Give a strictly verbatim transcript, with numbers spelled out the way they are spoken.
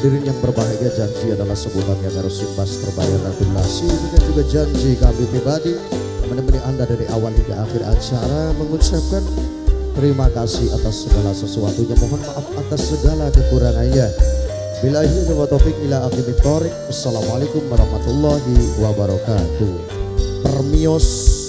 Hadirin yang berbahagia, janji adalah sebuah yang harus imbas terbayar donasi. Demikian juga janji kami pribadi menemani Anda dari awal hingga akhir acara, mengucapkan terima kasih atas segala sesuatunya, mohon maaf atas segala kekurangannya. Billahi taufiq ila akhir. Assalamualaikum warahmatullahi wabarakatuh. Permios.